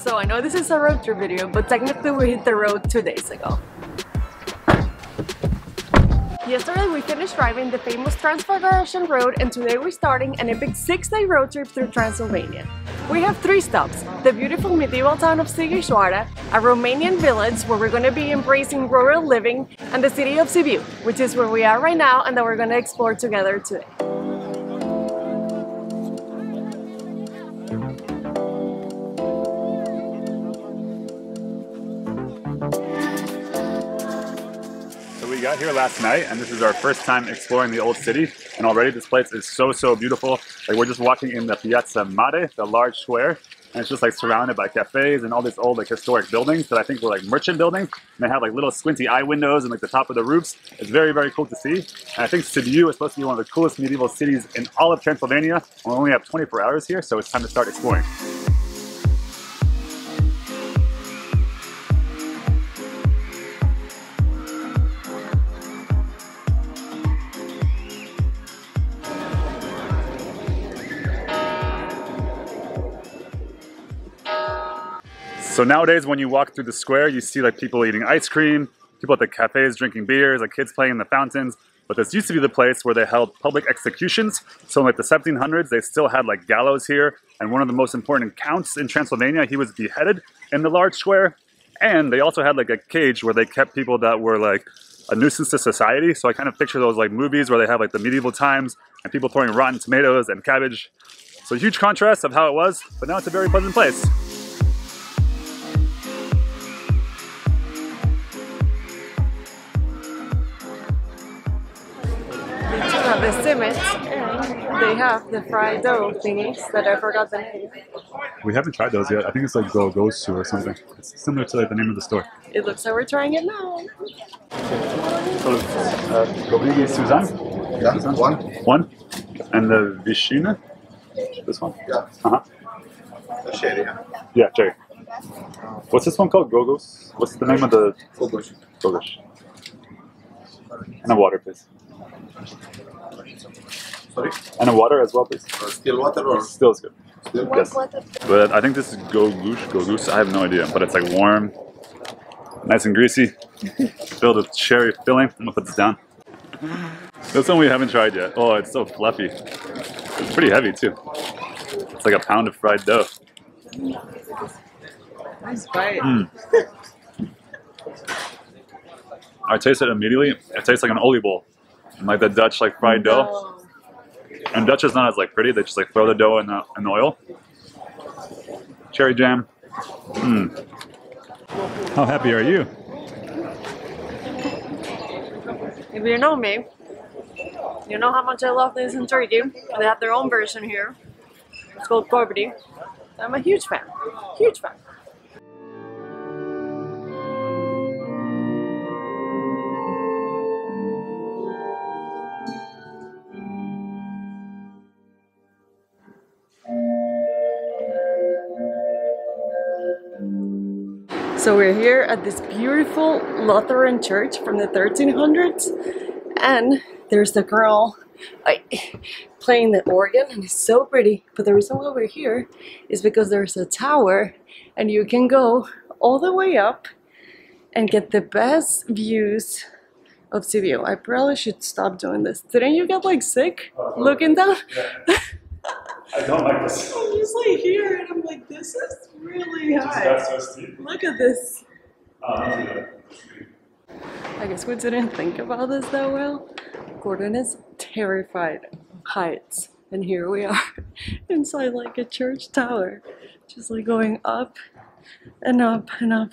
So I know this is a road trip video, but technically we hit the road 2 days ago. Yesterday we finished driving the famous Transfăgărășan Road, and today we're starting an epic 6-day road trip through Transylvania. We have 3 stops, the beautiful medieval town of Sighișoara, a Romanian village where we're going to be embracing rural living, and the city of Sibiu, which is where we are right now and that we're going to explore together today. We got here last night and this is our first time exploring the old city, and already this place is so beautiful. Like, we're just walking in the Piața Mare, the large square, and it's just like surrounded by cafes and all these old like historic buildings that I think were like merchant buildings, and they have like little squinty eye windows and like the top of the roofs. It's very cool to see, and I think Sibiu is supposed to be one of the coolest medieval cities in all of Transylvania. We only have 24 hours here, so it's time to start exploring. So nowadays when you walk through the square, you see like people eating ice cream, people at the cafes drinking beers, like kids playing in the fountains. But this used to be the place where they held public executions. So in like the 1700s, they still had like gallows here. And one of the most important counts in Transylvania, he was beheaded in the large square. And they also had like a cage where they kept people that were like a nuisance to society. So I kind of picture those like movies where they have like the medieval times and people throwing rotten tomatoes and cabbage. So huge contrast of how it was, but now it's a very pleasant place. The cement, and they have the fried dough thingies that I forgot the name. We haven't tried those yet. I think it's like Gogosu or something. It's similar to like the name of the store. It looks like we're trying it now. So Gogosu is Suzanne? Yeah, Suzanne? One. And the Vishina? This one? Yeah. The cherry. Yeah, cherry. What's this one called? Gogos? What's the name of the... Gogosu. Gogosu. And a water, please. Sorry? And a water as well, please. Still water or? Still is good. Still? Yes. But I think this is gogoose. I have no idea, but it's like warm, nice and greasy, filled with cherry filling. I'm gonna put this down. This one we haven't tried yet. Oh, it's so fluffy. It's pretty heavy too. It's like a pound of fried dough. Nice bite. I taste it immediately. It tastes like an olie bowl. And like the Dutch like fried dough. And Dutch is not as like pretty, they just like throw the dough in the oil. Cherry jam. How happy are you? If you know me, you know how much I love this in Turkey. They have their own version here. It's called korbidi. I'm a huge fan. Huge fan. So we're here at this beautiful Lutheran church from the 1300s, and there's the girl playing the organ, and it's so pretty. But the reason why we're here is because there's a tower and you can go all the way up and get the best views of Sibiu. I probably should stop doing this. Didn't you get like sick looking down? Yeah. I don't like this. I'm usually here and I'm like, this is really high. So look at this. I guess we didn't think about this that well. Gordon is terrified of heights. And here we are inside like a church tower. Just like going up and up and up.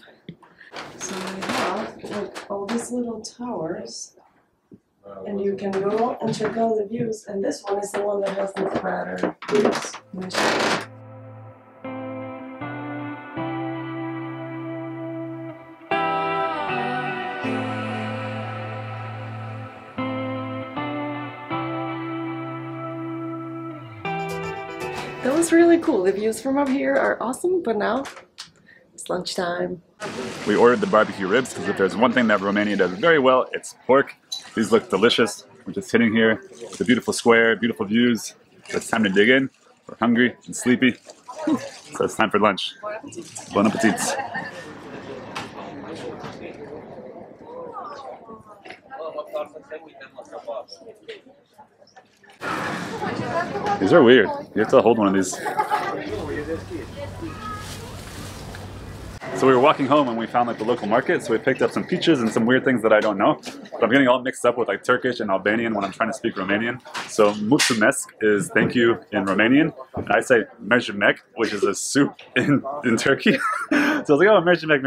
So we have like all these little towers. And you can go and check out the views, and this one is the one that has the flatter views. That was really cool. The views from up here are awesome, but now it's lunchtime. We ordered the barbecue ribs because if there's one thing that Romania does very well, it's pork. These look delicious. We're just sitting here with a beautiful square, beautiful views. It's time to dig in. We're hungry and sleepy. So it's time for lunch. Bon appetit. These are weird. You have to hold one of these. So we were walking home and we found like the local market, so we picked up some peaches and some weird things that I don't know. But I'm getting all mixed up with like Turkish and Albanian when I'm trying to speak Romanian. So mulțumesc is thank you in Romanian, and I say mercimek, which is a soup in Turkey. So I was like, oh, mercimek.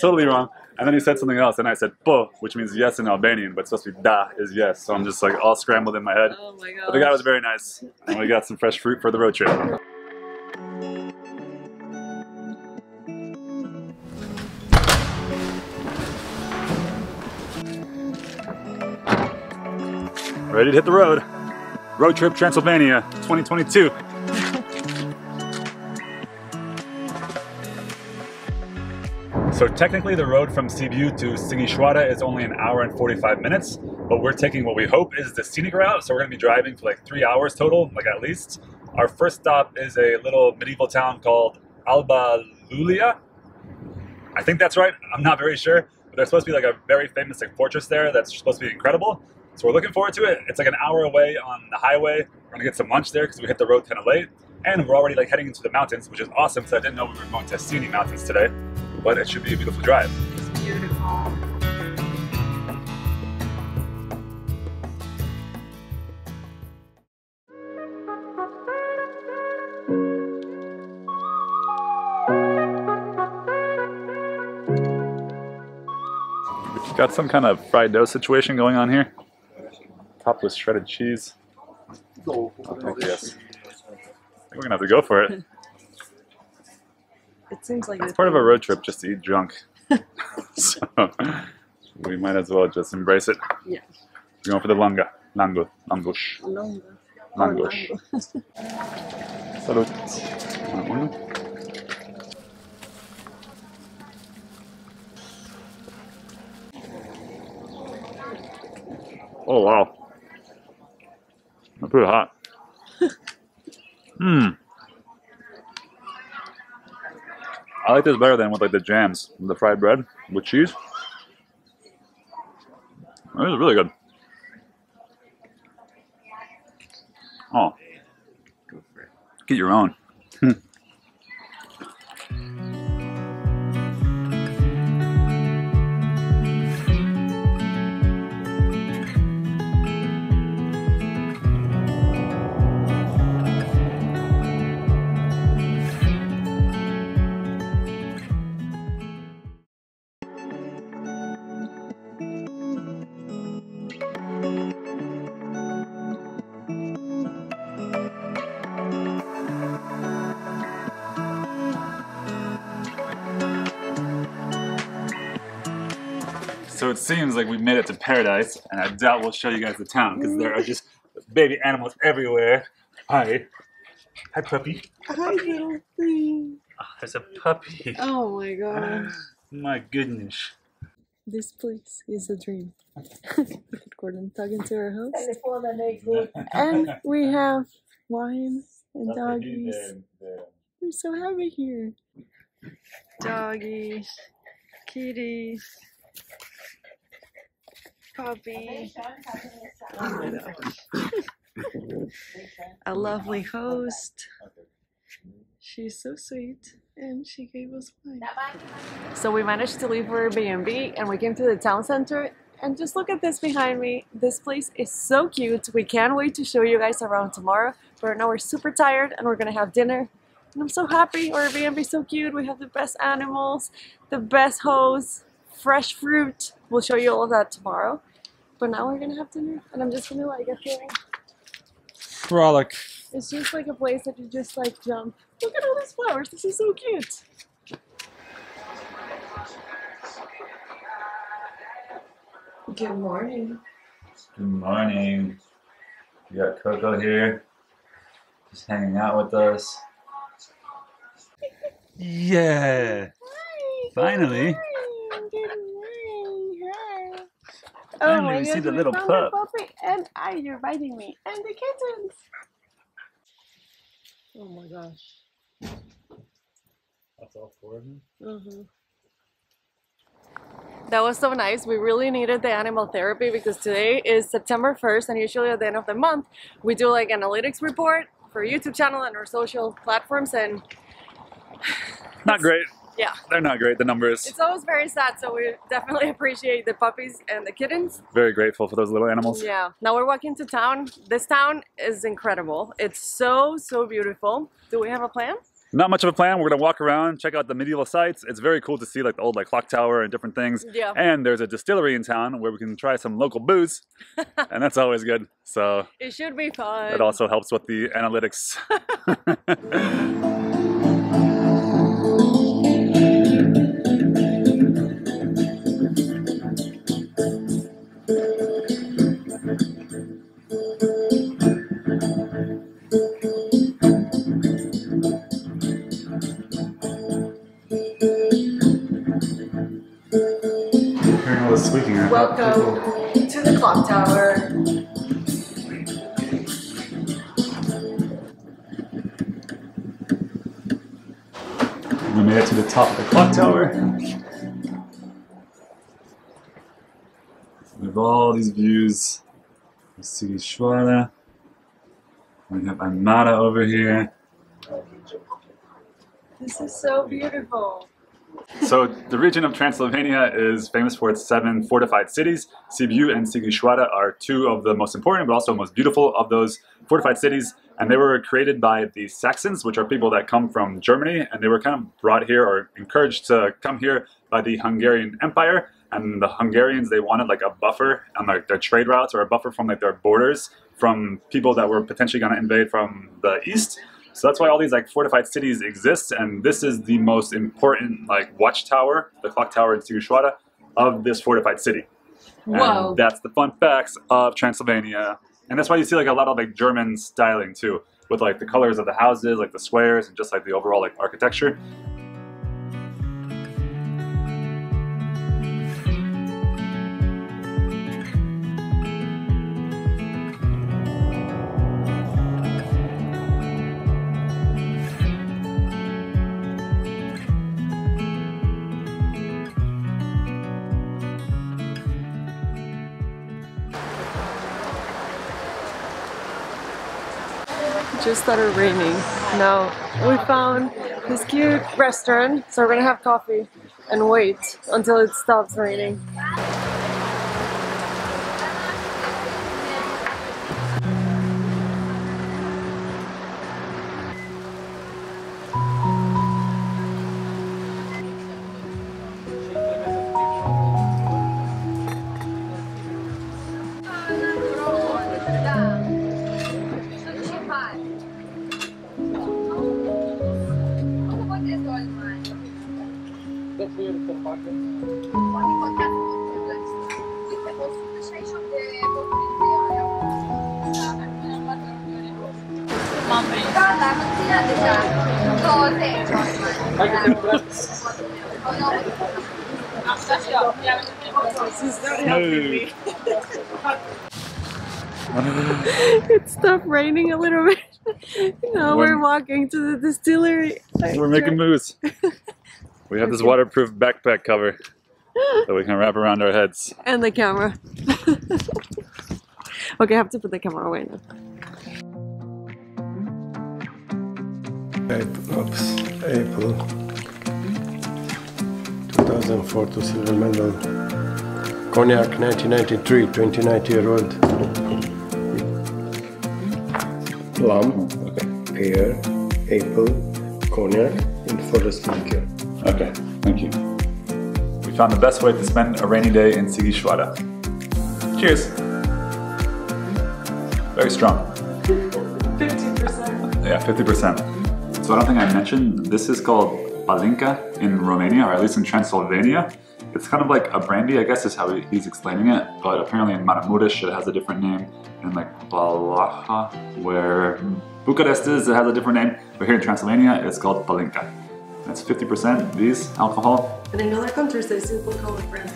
Totally wrong. And then he said something else, and I said po, which means yes in Albanian, but it's supposed to be da is yes. So I'm just like all scrambled in my head. Oh my god. But the guy was very nice, and we got some fresh fruit for the road trip. Ready to hit the road. Road trip Transylvania 2022. So technically the road from Sibiu to Sighișoara is only an hour and 45 minutes, but we're taking what we hope is the scenic route. So we're gonna be driving for like 3 hours total, like at least. Our first stop is a little medieval town called Alba Iulia. I think that's right, I'm not very sure. But there's supposed to be like a very famous like fortress there that's supposed to be incredible. So we're looking forward to it. It's like an hour away on the highway. We're gonna get some lunch there because we hit the road kind of late. And we're already like heading into the mountains, which is awesome because I didn't know we were going to see any mountains today. But it should be a beautiful drive. It's beautiful. It's got some kind of fried dough situation going on here. Topped with shredded cheese. I'll take yes. I think we're gonna have to go for it. It seems like it's part of a road trip just to eat junk. So we might as well just embrace it. Yeah. We're going for the langosh. Salut. Oh wow. That's pretty hot. Hmm. I like this better than with like the jams, the fried bread with cheese. This is really good. Oh, get your own. So it seems like we made it to paradise, and I doubt we'll show you guys the town because there are just baby animals everywhere. Hi. Hi, puppy. Hi, little thing. Oh, there's a puppy. Oh my gosh. My goodness. This place is a dream. Gordon talking to our host. And we have wine and doggies. We're so happy here. Doggies, kitties. Puppy. Oh a lovely host. She's so sweet and she gave us wine. So we managed to leave our Airbnb and we came to the town center, and just look at this behind me. This place is so cute. We can't wait to show you guys around tomorrow. But right now we're super tired and we're gonna have dinner. And I'm so happy. Our Airbnb is so cute. We have the best animals, the best hosts, fresh fruit. We'll show you all of that tomorrow. But now we're gonna have dinner, and I'm just gonna like frolic. It's just like a place that you just like jump. Look at all these flowers, this is so cute. Good morning. Good morning. We got Coco here, just hanging out with us. Yeah. Hi. Finally. Hi. Oh my God, see the little puppy, and you're biting me, and the kittens. Oh my gosh. that's all Gordon. Mm-hmm. That was so nice. We really needed the animal therapy because today is September 1st and usually at the end of the month we do like analytics report for our YouTube channel and our social platforms, and not great. Yeah. They're not great, the numbers. It's always very sad, so we definitely appreciate the puppies and the kittens. Very grateful for those little animals. Yeah. Now we're walking to town. This town is incredible. It's so, so beautiful. Do we have a plan? Not much of a plan. We're going to walk around, check out the medieval sites. It's very cool to see like the old like clock tower and different things. Yeah. And there's a distillery in town where we can try some local booze. And that's always good. So it should be fun. It also helps with the analytics. Welcome to the clock tower. We made it to the top of the clock tower. We have all these views. We see Sighișoara. We have Aimara over here. This is so beautiful. So the region of Transylvania is famous for its 7 fortified cities. Sibiu and Sighișoara are 2 of the most important but also most beautiful of those fortified cities. And they were created by the Saxons, which are people that come from Germany. And they were kind of brought here or encouraged to come here by the Hungarian Empire. And the Hungarians, they wanted like a buffer on like their trade routes or a buffer from like their borders from people that were potentially going to invade from the east. So that's why all these like fortified cities exist, and this is the most important like watchtower, the clock tower in Sighișoara, of this fortified city. Wow! That's the fun facts of Transylvania, and that's why you see like a lot of like German styling too, with like the colors of the houses, like the squares, and just like the overall like architecture. Just started raining. Now we found this cute restaurant, so we're gonna have coffee and wait until it stops raining. It stopped raining a little bit. Now we're walking to the distillery. We're making moves. We have this waterproof backpack cover that we can wrap around our heads. And the camera. Okay, I have to put the camera away now. April 2004 to silver medal. Cognac 1993, 29 year old. Plum, okay. Pear, apple, cognac, and forest liqueur. Okay, thank you. We found the best way to spend a rainy day in Sighișoara. Cheers! Very strong. 50%. Yeah, 50%. So I don't think I mentioned, this is called palinka in Romania, or at least in Transylvania. It's kind of like a brandy, I guess is how he's explaining it, but apparently in Maramureș it has a different name, and like Balaja, where Bucharest is, it has a different name, but here in Transylvania it's called palinka. That's 50% these alcohol. And in other countries they simply call it brandy.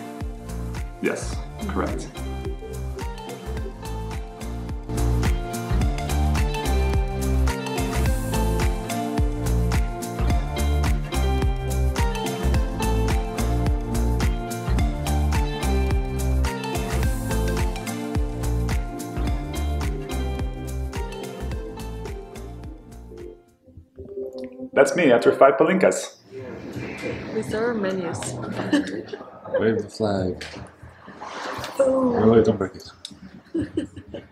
Yes, correct. That's me after 5 palinkas. These are our menus. Wave the flag. Oh. Really, don't break it.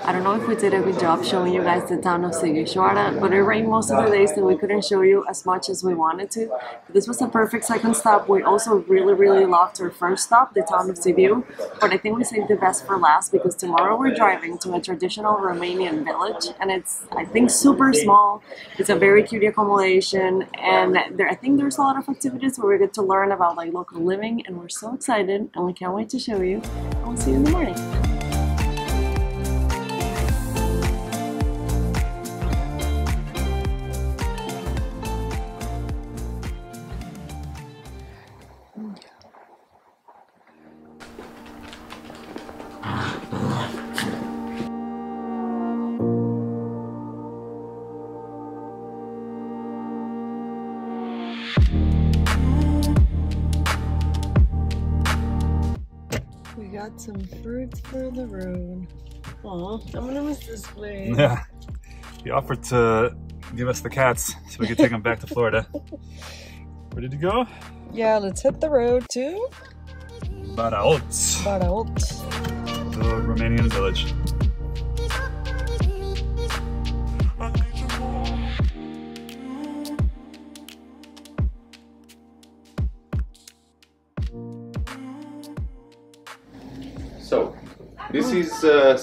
I don't know if we did a good job showing you guys the town of Sighișoara, but it rained most of the day, so we couldn't show you as much as we wanted to. But this was the perfect second stop. We also really loved our first stop, the town of Sibiu, but I think we saved the best for last because tomorrow we're driving to a traditional Romanian village, and it's, I think, super small. It's a very cute accommodation, and I think there's a lot of activities where we get to learn about like local living, and we're so excited, and we can't wait to show you. And we'll see you in the morning. Got some fruits for the road. Aw, I'm gonna miss this place. Yeah, he offered to give us the cats so we could take them back to Florida. Where did you go? Yeah, let's hit the road to Baraolt. Baraolt. The Romanian village. So, this is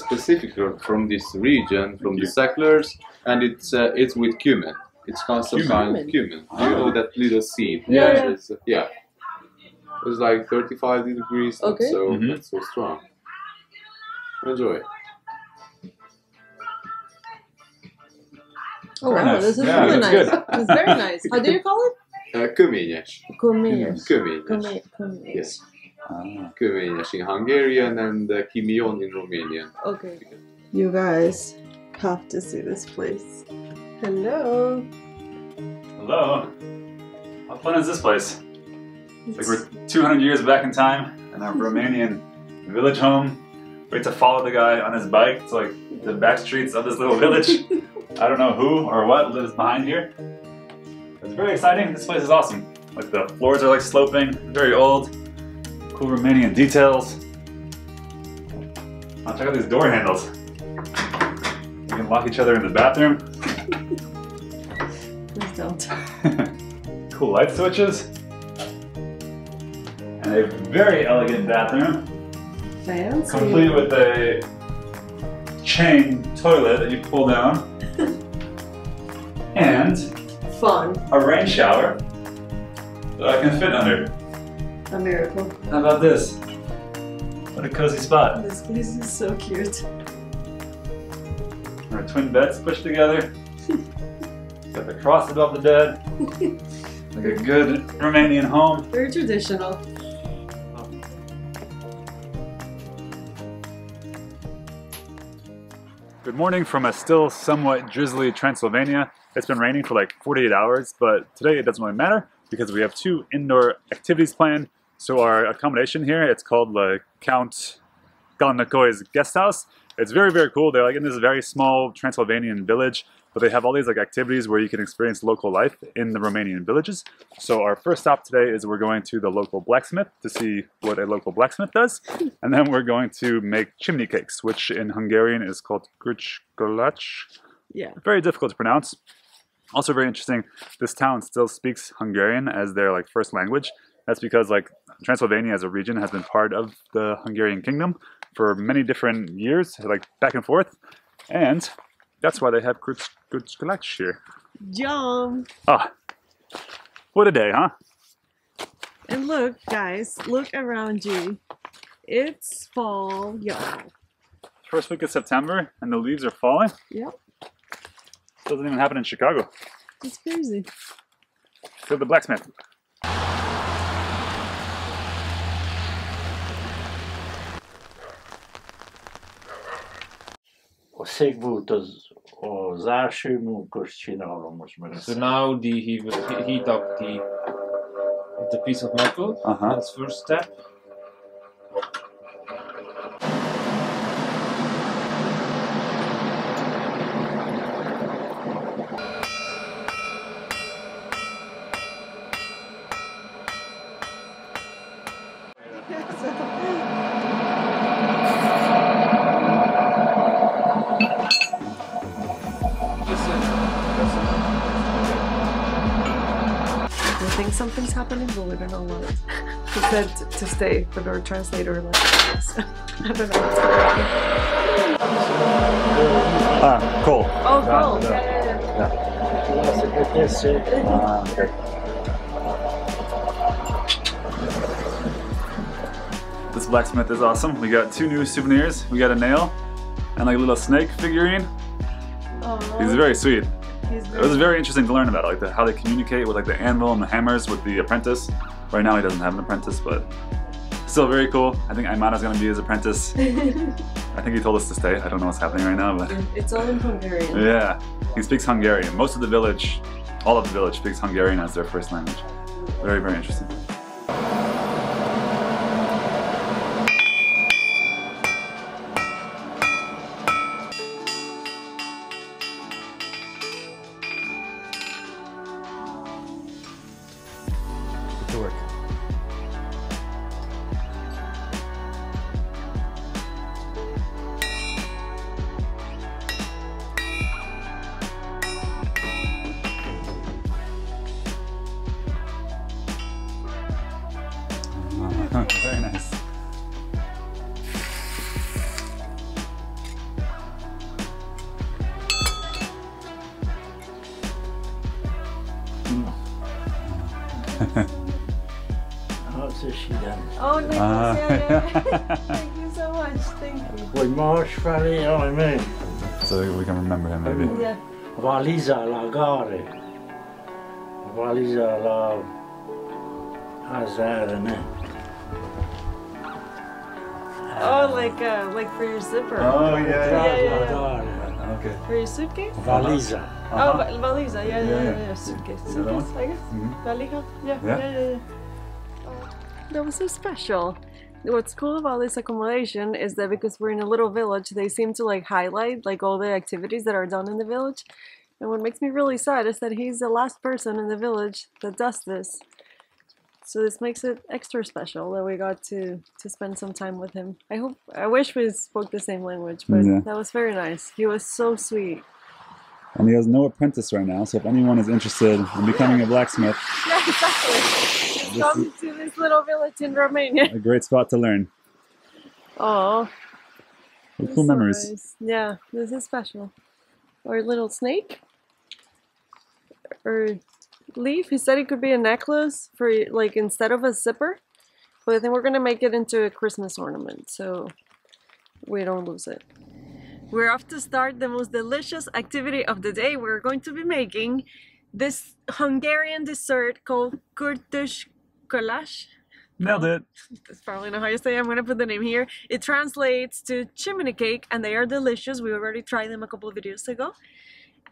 specific from this region, from the settlers, and it's with cumin. It's constantly cumin. Do you know that little seed? Yeah. Yeah. It's like 35 degrees, okay. So it's so strong. Enjoy. Oh wow, nice. This is really nice. It's very nice. How do you call it? Cumin. Yes. Kürtőskalács in Hungarian and kimion in Romanian. Okay. You guys have to see this place. Hello. Hello. How fun is this place? It's like we're 200 years back in time in our Romanian village home. We had to follow the guy on his bike to like the back streets of this little village. I don't know who or what lives behind here. It's very exciting. This place is awesome. Like the floors are like sloping, very old. Cool Romanian details. Now check out these door handles. We can lock each other in the bathroom. Please don't. Cool light switches. And a very elegant bathroom. Fancy. Complete with a chain toilet that you pull down. And fun. A rain shower that I can fit under. A miracle. How about this? What a cozy spot. This place is so cute. Our twin beds pushed together. Got the cross above the bed. Like a good Romanian home. Very traditional. Good morning from a still somewhat drizzly Transylvania. It's been raining for like 48 hours, but today it doesn't really matter because we have 2 indoor activities planned. So our accommodation here, it's called the Count Galnicoi's guest house. It's very cool. They're like in this very small Transylvanian village, but they have all these like activities where you can experience local life in the Romanian villages. So our first stop today is we're going to the local blacksmith to see what a local blacksmith does. And then we're going to make chimney cakes, which in Hungarian is called kürtőskalács. Yeah. Very difficult to pronounce. Also very interesting, this town still speaks Hungarian as their like first language. That's because like Transylvania as a region has been part of the Hungarian kingdom for many different years, like back and forth. And that's why they have kürtőskalács here. Yum! Ah, what a day, huh? And look, guys, look around you. It's fall, y'all. First week of September and the leaves are falling? Yep. Doesn't even happen in Chicago. It's crazy. So the blacksmith. So now he will heat up the piece of metal. That's first step. think something's happening, but we're gonna like pretend to stay with our translator like this. I don't know what's going on. Ah, cool. Oh, cool. Yeah, yeah, yeah. Okay. This blacksmith is awesome. We got two new souvenirs. We got a nail and like a little snake figurine. Oh. He's very sweet. It was very interesting to learn about like how they communicate with like the anvil and the hammers with the apprentice. Right now he doesn't have an apprentice, but still very cool. I think Aimara's gonna be his apprentice. I think he told us to stay. I don't know what's happening right now, but it's all in Hungarian. Yeah, he speaks Hungarian. Most of the village, all of the village speaks Hungarian as their first language. Very, very interesting. Very nice. Oh, Nicholas, yeah. Thank you so much. Thank you. So we can remember him, maybe. Yeah. Valiza la gare. Valiza la hazardne. Oh, like for your zipper. Oh, yeah. Okay. For your suitcase? Valiza. Oh, valiza, yeah. Suitcase, I guess. Valija, yeah. That was so special. What's cool about this accommodation is that because we're in a little village, they seem to like highlight like all the activities that are done in the village. And what makes me really sad is that he's the last person in the village that does this. So this makes it extra special that we got to spend some time with him. I wish we spoke the same language, but yeah. That was very nice. He was so sweet. And he has no apprentice right now, so if anyone is interested in becoming a blacksmith, yeah, exactly. Come to this little village in Romania. A great spot to learn. Oh, cool memories. Nice. Yeah, this is special. Or a little snake. Or leaf. He said it could be a necklace for like instead of a zipper, but I think we're gonna make it into a Christmas ornament so we don't lose it. We're off to start the most delicious activity of the day. We're going to be making this Hungarian dessert called kürtőskalács. Nailed it. That's probably not how you say it. I'm gonna put the name here. It translates to chimney cake, and they are delicious. We already tried them a couple of videos ago.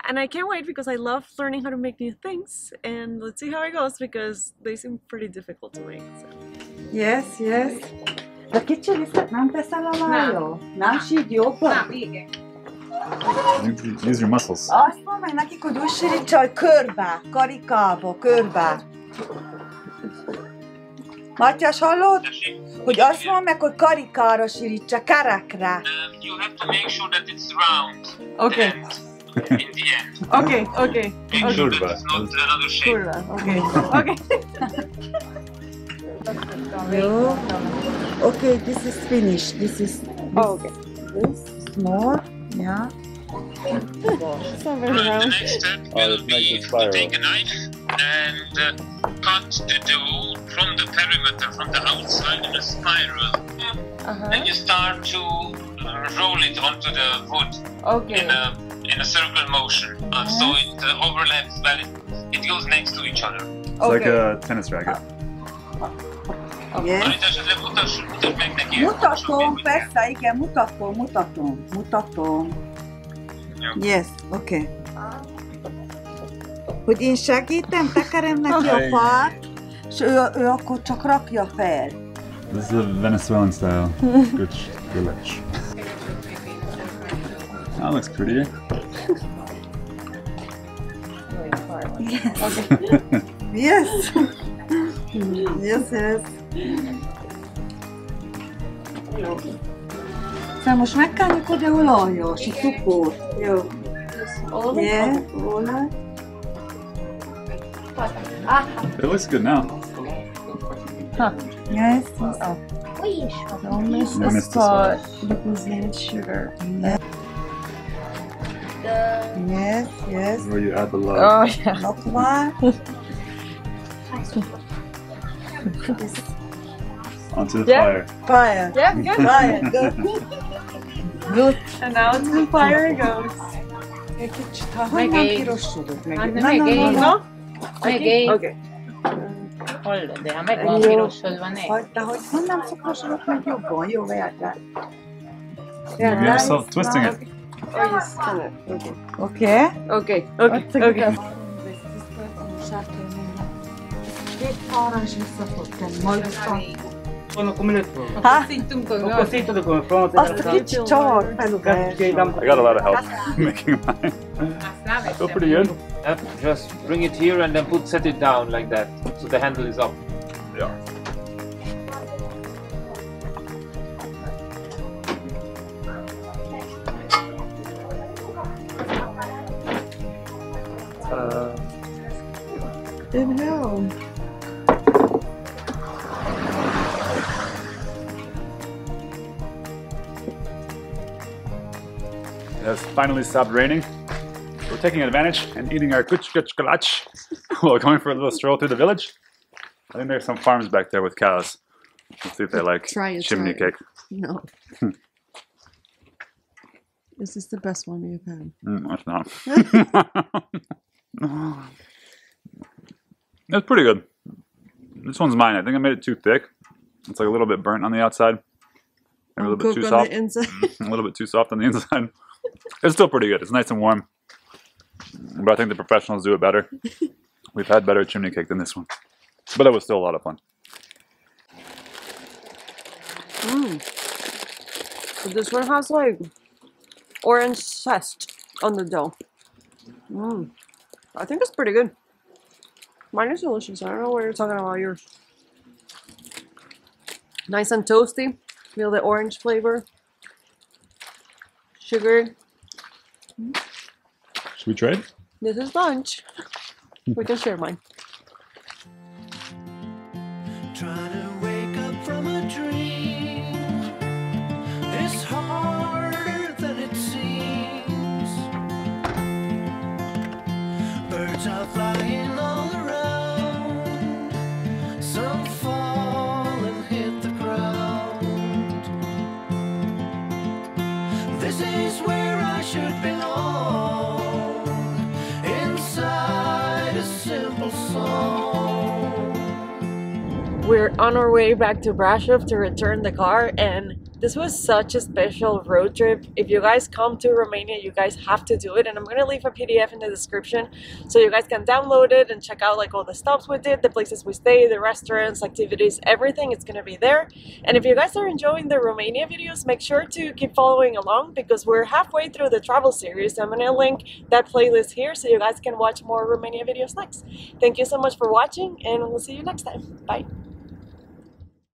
And I can't wait because I love learning how to make new things, and let's see how it goes because they seem pretty difficult to make. So. Yes, yes. The kitchen is not necessary. Now she's open. Use your muscles. Asta mai neki kudushiri csaj körbe, karikába, körbe. Mátyás, hallod? Hogy azt mondd meg, hogy karikára sírítsa, karakra. You have to make sure that it's round. Okay. In the end. Okay. Sure, but it's not another shape. Sure, okay. Okay, this is finished. This is. Oh, okay. This more. Yeah. The next step will be to take a knife and cut the dough from the perimeter, from the outside in a spiral. And you start to roll it onto the wood. Okay. In a circular motion, so it overlaps, but it goes next to each other. It's like a tennis racket. Yes. Mutatom. Yes, okay. Hogy én segítem, tekerem neki a fát, és ő akkor csak rakja fel. This is a Venezuelan style. Good lunch. That looks prettier. Yes. Yes. So most megkánjuk oda olajos, és cukor. Jó. Olaj. It looks good now. Huh. Yeah, I think so. Don't miss the spot because you need sugar. Yeah. Yes, yes. Where you add the love. Oh, yeah. Onto the fire. Fire. Yeah, good. Fire. Good. And now to the fire goes. Megéj. Okay. Hallod, de ha megvan pirosodva, nézd. De hogy honnan szokrosodott meg jobban? Jó, vejátják. You're still twisting it. Oh, yes. Okay. Okay. Okay. Okay. Két arra is visszafogtam. Malta. Huh? I got a lot of help making mine. I feel pretty good. Just bring it here and then set it down like that, so the handle is up. Yeah. Didn't know. It has finally stopped raining. We're taking advantage and eating our kürtőskalács while going for a little stroll through the village. I think there's some farms back there with cows. Let's see if they like chimney cake. No. Is this the best one you've had? No, it's not. It's pretty good. This one's mine. I think I made it too thick. It's like a little bit burnt on the outside. Maybe a little bit too soft. A little bit too soft on the inside. It's still pretty good. It's nice and warm. But I think the professionals do it better. We've had better chimney cake than this one. But it was still a lot of fun. So this one has like orange zest on the dough. I think it's pretty good. Mine is delicious. I don't know what you're talking about yours. Nice and toasty. Feel the orange flavor. Sugar. Should we try it? This is lunch. We can share mine. Trying to wake up from a dream is harder than it seems. Birds are flying all around. Some fall and hit the ground. This is where I should belong. We're on our way back to Brasov to return the car, and this was such a special road trip. If you guys come to Romania, you guys have to do it, and I'm gonna leave a PDF in the description so you guys can download it and check out like all the stops we did, the places we stayed, the restaurants, activities, everything. It's gonna be there. And if you guys are enjoying the Romania videos, make sure to keep following along because we're halfway through the travel series. I'm gonna link that playlist here so you guys can watch more Romania videos next. Thank you so much for watching, and we'll see you next time. Bye.